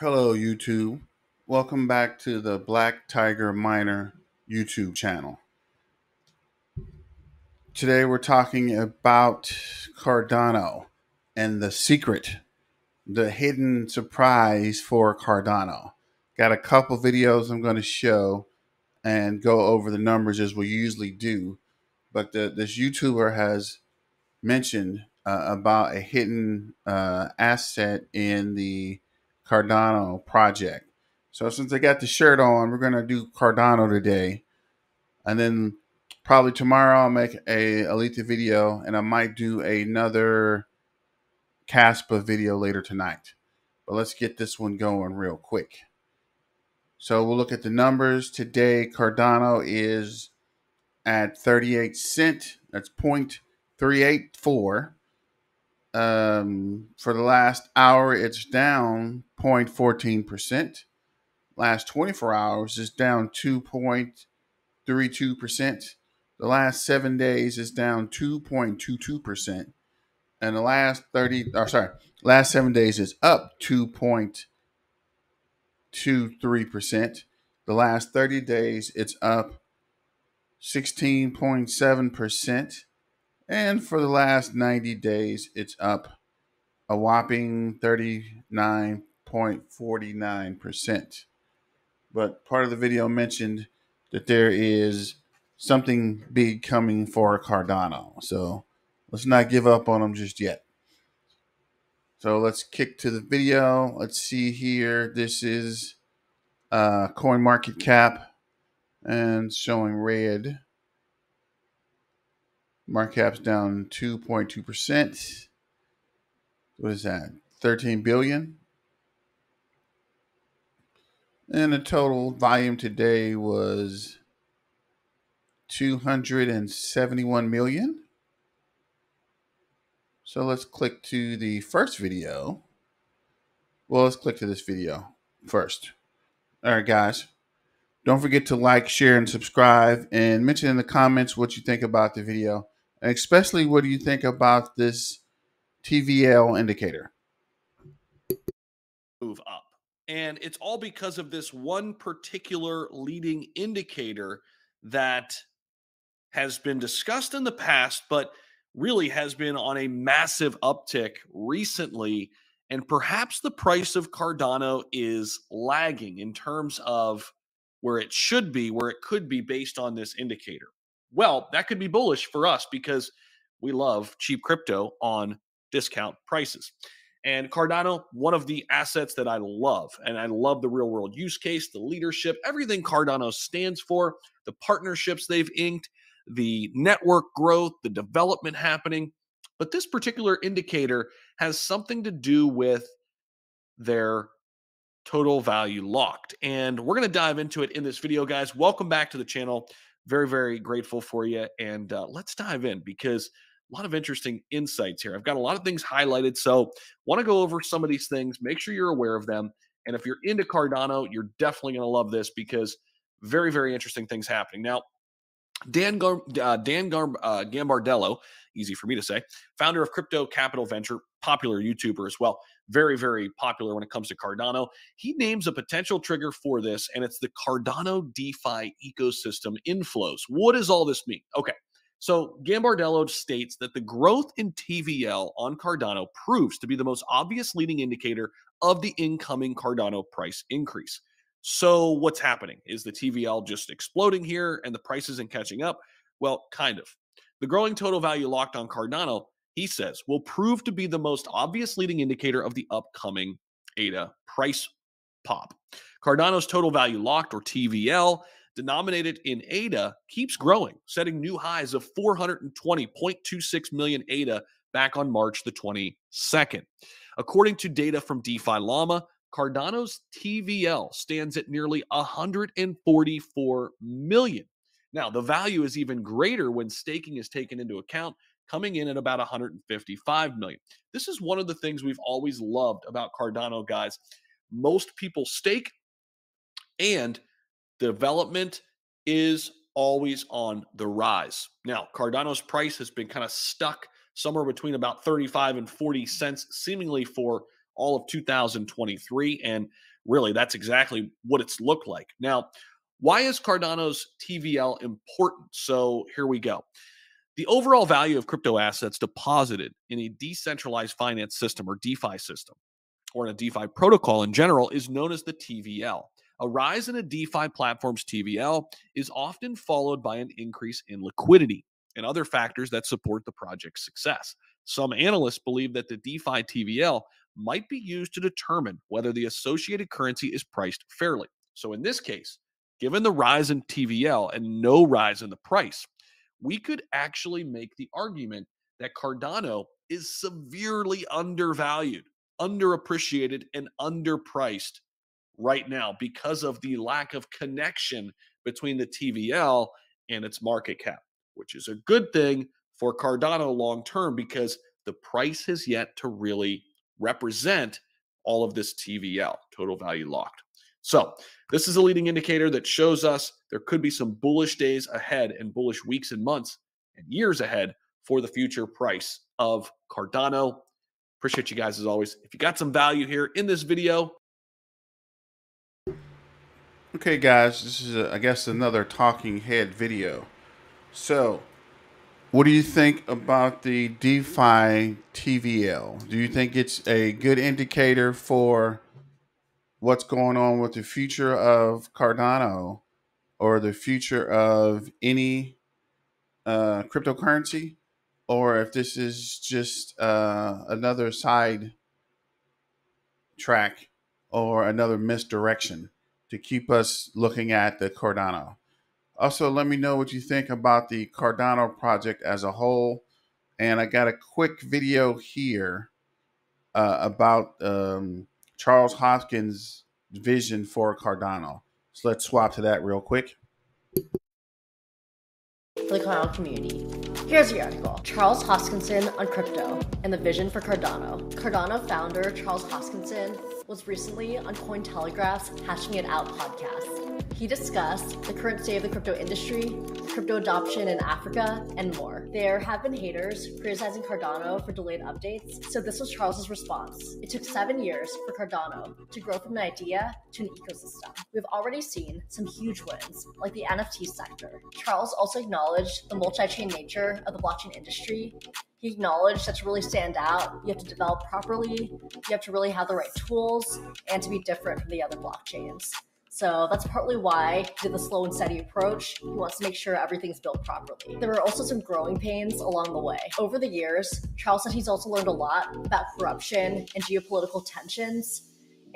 Hello, YouTube. Welcome back to the Black Tiger Miner YouTube channel. Today we're talking about Cardano and the secret, the hidden surprise for Cardano. Got a couple videos I'm going to show and go over the numbers as we usually do. But this YouTuber has mentioned about a hidden asset in the Cardano project. So since I got the shirt on, we're going to do Cardano today. And then probably tomorrow I'll make a Alita video, and I might do another Casper video later tonight. But let's get this one going real quick. So we'll look at the numbers. Today Cardano is at 38 cent. That's 0.384. For the last hour, it's down 0.14%. Last 24 hours is down 2.32%. The last 7 days is down 2.22%. And the last last 7 days is up 2.23%. The last 30 days, it's up 16.7%. And for the last 90 days, it's up a whopping 39.49%. But part of the video mentioned that there is something big coming for Cardano. So let's not give up on them just yet. So let's kick to the video. Let's see here. This is CoinMarketCap and showing red. Market's down 2.2%. What is that? 13 billion. And the total volume today was 271 million. So let's click to the first video. Well, let's click to this video first. All right, guys. Don't forget to like, share, and subscribe, and mention in the comments what you think about the video. And especially, what do you think about this TVL indicator? Move up. And it's all because of this one particular leading indicator that has been discussed in the past, but really has been on a massive uptick recently. And perhaps the price of Cardano is lagging in terms of where it should be, where it could be based on this indicator. Well, that could be bullish for us because we love cheap crypto on discount prices. And Cardano, one of the assets that I love, and I love the real world use case, the leadership, everything Cardano stands for, the partnerships they've inked, the network growth, the development happening. But this particular indicator has something to do with their total value locked. And we're going to dive into it in this video, guys. Welcome back to the channel. Very, very grateful for you. And let's dive in because a lot of interesting insights here. I've got a lot of things highlighted. So want to go over some of these things, make sure you're aware of them. And if you're into Cardano, you're definitely going to love this because very, very interesting things happening. Now, Dan Gambardello, easy for me to say, founder of Crypto Capital Venture, popular YouTuber as well. Very, very popular when it comes to Cardano. He names a potential trigger for this, and it's the Cardano DeFi ecosystem inflows. What does all this mean? Okay, so Gambardello states that the growth in TVL on Cardano proves to be the most obvious leading indicator of the incoming Cardano price increase. So what's happening? Is the TVL just exploding here and the price isn't catching up? Well, kind of. The growing total value locked on Cardano, he says, will prove to be the most obvious leading indicator of the upcoming ADA price pop. Cardano's total value locked, or TVL, denominated in ADA, keeps growing, setting new highs of 420.26 million ADA back on March the 22nd. According to data from DeFi Llama, Cardano's TVL stands at nearly 144 million. Now, the value is even greater when staking is taken into account, coming in at about 155 million. This is one of the things we've always loved about Cardano, guys. Most people stake, and development is always on the rise. Now, Cardano's price has been kind of stuck somewhere between about 35 and 40 cents, seemingly for all of 2023. And really, that's exactly what it's looked like. Now, why is Cardano's TVL important? So here we go. The overall value of crypto assets deposited in a decentralized finance system or DeFi system, or in a DeFi protocol in general, is known as the TVL. A rise in a DeFi platform's TVL is often followed by an increase in liquidity and other factors that support the project's success. Some analysts believe that the DeFi TVL might be used to determine whether the associated currency is priced fairly. So in this case, given the rise in TVL and no rise in the price, we could actually make the argument that Cardano is severely undervalued, underappreciated, and underpriced right now because of the lack of connection between the TVL and its market cap, which is a good thing for Cardano long-term because the price has yet to really represent all of this TVL, total value locked. So this is a leading indicator that shows us there could be some bullish days ahead and bullish weeks and months and years ahead for the future price of Cardano. Appreciate you guys as always. If you got some value here in this video. Okay, guys, this is, I guess, another talking head video. So what do you think about the DeFi TVL? Do you think it's a good indicator for what's going on with the future of Cardano or the future of any cryptocurrency, or if this is just another side track or another misdirection to keep us looking at the Cardano? Also, let me know what you think about the Cardano project as a whole. And I got a quick video here about Charles Hoskinson's vision for Cardano. So let's swap to that real quick. For the Cardano community. Here's the article. Charles Hoskinson on crypto and the vision for Cardano. Cardano founder Charles Hoskinson was recently on Cointelegraph's Hashing It Out podcast. He discussed the current state of the crypto industry, crypto adoption in Africa, and more. There have been haters criticizing Cardano for delayed updates, so this was Charles's response. It took 7 years for Cardano to grow from an idea to an ecosystem. We've already seen some huge wins, like the NFT sector. Charles also acknowledged the multi-chain nature of the blockchain industry. He acknowledged that to really stand out, you have to develop properly, you have to really have the right tools, and to be different from the other blockchains. So that's partly why he did the slow and steady approach. He wants to make sure everything's built properly. There were also some growing pains along the way. Over the years, Charles said he's also learned a lot about corruption and geopolitical tensions.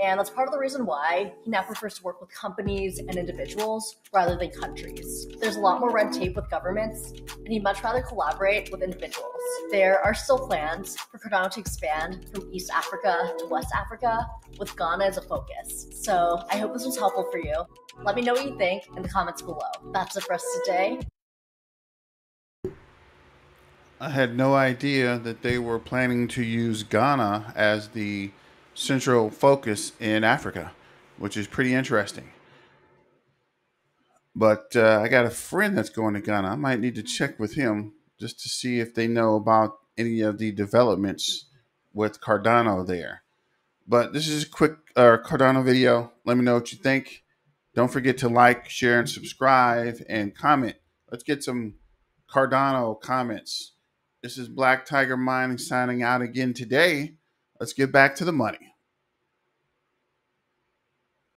And that's part of the reason why he now prefers to work with companies and individuals rather than countries. There's a lot more red tape with governments, and he'd much rather collaborate with individuals. There are still plans for Cardano to expand from East Africa to West Africa, with Ghana as a focus. So I hope this was helpful for you. Let me know what you think in the comments below. That's it for us today. I had no idea that they were planning to use Ghana as the central focus in Africa, which is pretty interesting. But I got a friend that's going to Ghana. I might need to check with him just to see if they know about any of the developments with Cardano there. But this is a quick Cardano video. Let me know what you think. Don't forget to like, share, and subscribe, and comment. Let's get some Cardano comments. This is Black Tiger Mining signing out again today. Let's get back to the money.